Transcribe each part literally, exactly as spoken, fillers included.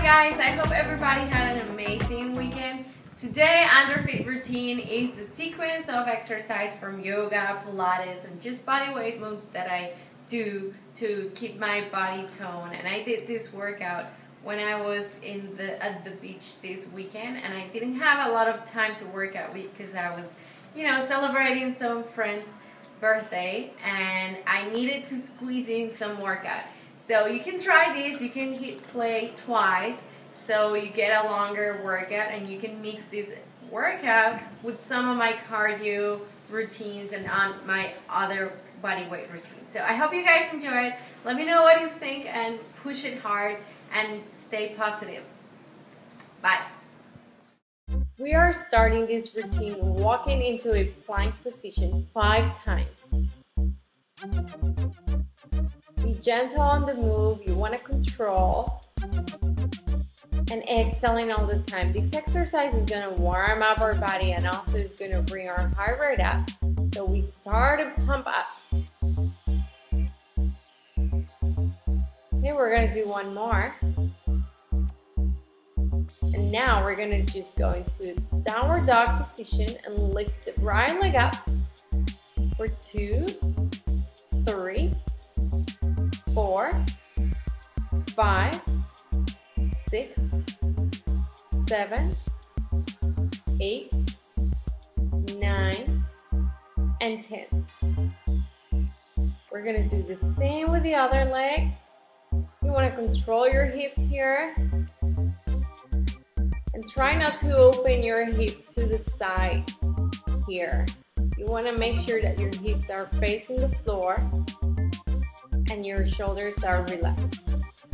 Guys, I hope everybody had an amazing weekend. Today, ANDFIT routine is a sequence of exercise from yoga, Pilates, and just body weight moves that I do to keep my body toned. And I did this workout when I was in the at the beach this weekend, and I didn't have a lot of time to work out because I was, you know, celebrating some friend's birthday, and I needed to squeeze in some workout. So you can try this, you can hit play twice so you get a longer workout, and you can mix this workout with some of my cardio routines and on my other body weight routines. So I hope you guys enjoy it. Let me know what you think and push it hard and stay positive. Bye. We are starting this routine walking into a plank position five times. Be gentle on the move, you want to control, and exhaling all the time. This exercise is going to warm up our body and also is going to bring our heart rate up. So we start and pump up. Okay, we're going to do one more. And now we're going to just go into downward dog position and lift the right leg up for two, three, Four, five, six, seven, eight, nine, and ten. We're gonna do the same with the other leg. You wanna control your hips here. And try not to open your hip to the side here. You wanna make sure that your hips are facing the floor and your shoulders are relaxed.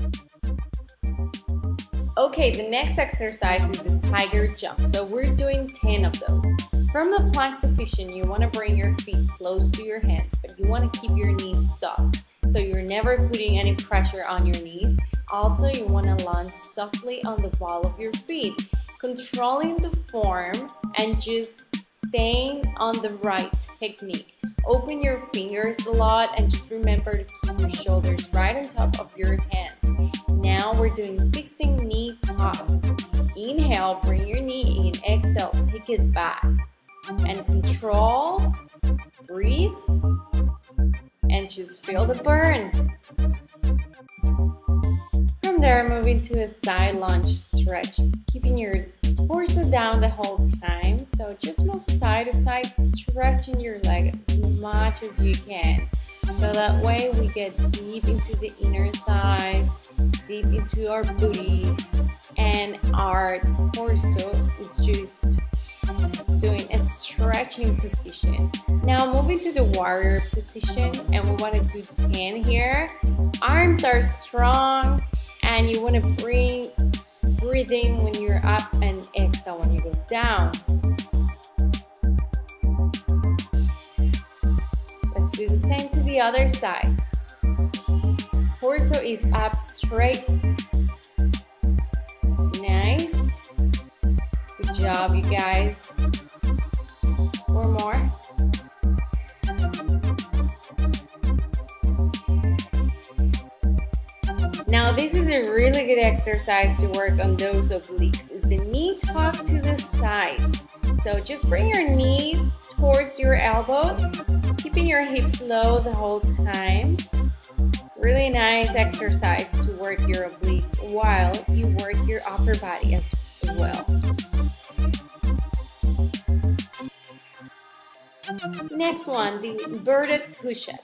Okay, the next exercise is the tiger jump. So we're doing ten of those. From the plank position, you wanna bring your feet close to your hands, but you wanna keep your knees soft, so you're never putting any pressure on your knees. Also, you wanna lunge softly on the ball of your feet, controlling the form and just staying on the right technique. Open your fingers a lot and just remember to keep your shoulders right on top of your hands. Now we're doing sixteen knee tucks. Inhale, bring your knee in. Exhale, take it back. And control, breathe, and just feel the burn. From there, move into a side lunge stretch, keeping your torso down the whole time. So just move side to side, stretching your leg as much as you can. So that way we get deep into the inner thighs, deep into our booty, and our torso is just doing a stretching position. Now moving to the warrior position, and we want to do ten here. Arms are strong, and you want to bring breathing when you're up and exhale when you go down. Let's do the same to the other side. Torso is up straight. Nice. Good job, you guys. Four more. Now this is a really good exercise to work on those obliques. It's the knee tuck to the side. So just bring your knees towards your elbow, keeping your hips low the whole time. Really nice exercise to work your obliques while you work your upper body as well. Next one, the inverted push-up.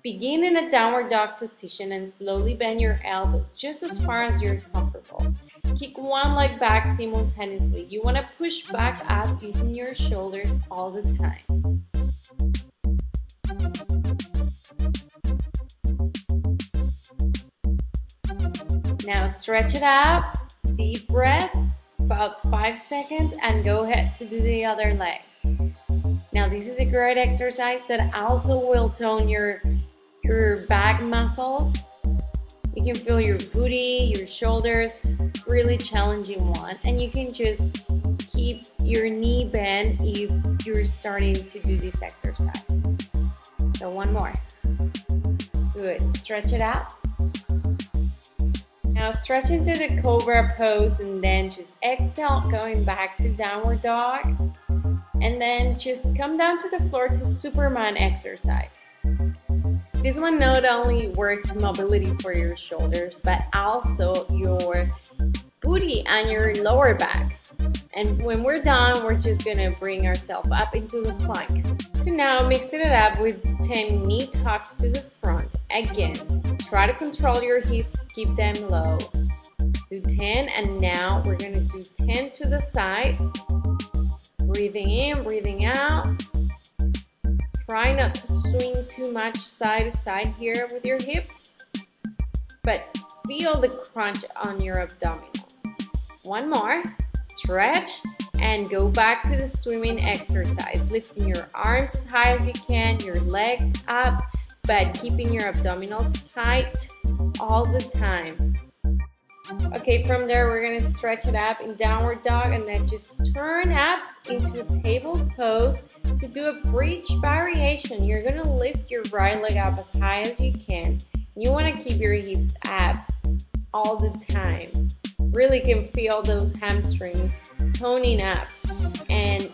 Begin in a downward dog position and slowly bend your elbows just as far as you're comfortable. Kick one leg back simultaneously. You want to push back up using your shoulders all the time. Now stretch it out, deep breath, about five seconds, and go ahead to do the other leg. Now this is a great exercise that also will tone your your back muscles. You can feel your booty, your shoulders, really challenging one, and you can just keep keep your knee bent if you're starting to do this exercise. So one more. Good, stretch it out. Now stretch into the cobra pose and then just exhale, going back to downward dog. And then just come down to the floor to Superman exercise. This one not only works mobility for your shoulders, but also your booty and your lower back. And when we're done, we're just gonna bring ourselves up into the plank. So now mix it up with ten knee tucks to the front. Again, try to control your hips, keep them low. Do ten, and now we're gonna do ten to the side. Breathing in, breathing out. Try not to swing too much side to side here with your hips, but feel the crunch on your abdominals. One more, stretch, and go back to the swimming exercise, lifting your arms as high as you can, your legs up, but keeping your abdominals tight all the time. Okay, from there we're gonna stretch it up in downward dog and then just turn up into a table pose to do a bridge variation. You're gonna lift your right leg up as high as you can. You wanna keep your hips up all the time. Really can feel those hamstrings toning up. And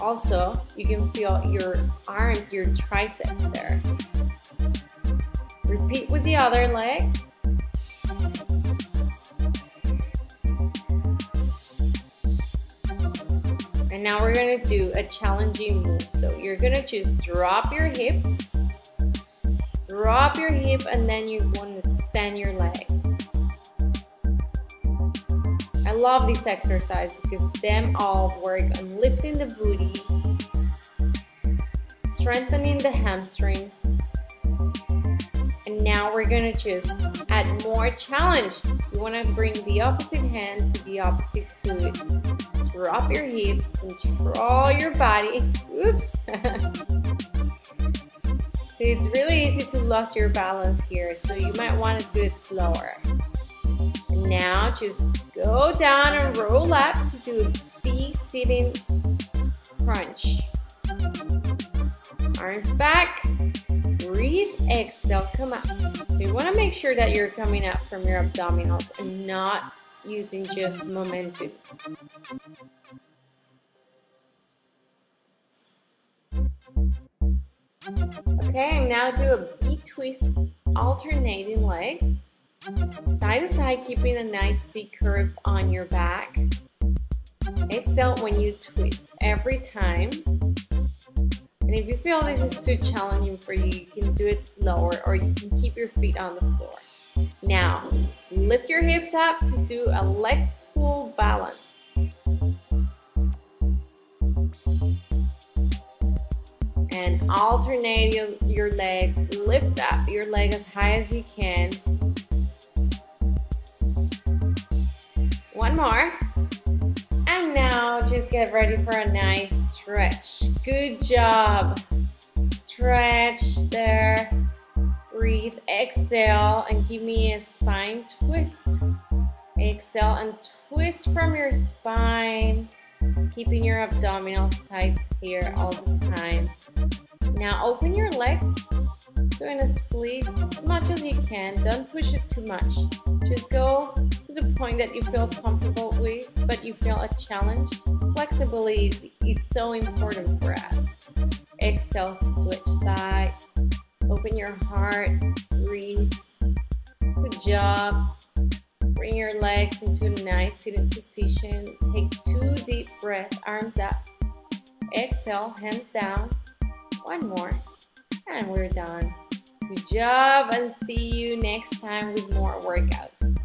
also you can feel your arms, your triceps there. Repeat with the other leg. And now we're gonna do a challenging move. So you're gonna just drop your hips, drop your hip, and then you wanna extend your leg. I love this exercise because them all work on lifting the booty, strengthening the hamstrings. And now we're gonna just add more challenge. You wanna bring the opposite hand to the opposite foot. Drop your hips, control your body. Oops. So it's really easy to lose your balance here, so you might want to do it slower. And now just go down and roll up to do a big sitting crunch. Arms back, breathe, exhale, come up. So you want to make sure that you're coming up from your abdominals and not using just momentum. Okay, now do a big twist, alternating legs, side to side, keeping a nice C curve on your back. Exhale when you twist every time. And if you feel this is too challenging for you, you can do it slower or you can keep your feet on the floor. Now, lift your hips up to do a leg pull balance. And alternate your, your legs, lift up your leg as high as you can. One more. And now just get ready for a nice stretch. Good job. Stretch there. Breathe, exhale, and give me a spine twist. Exhale and twist from your spine, keeping your abdominals tight here all the time. Now open your legs, doing a split as much as you can. Don't push it too much. Just go to the point that you feel comfortable with, but you feel a challenge. Flexibility is so important for us. Exhale, switch side. Open your heart, breathe. Good job. Bring your legs into a nice sitting position. Take two deep breaths, arms up. Exhale, hands down. One more, and we're done. Good job, and see you next time with more workouts.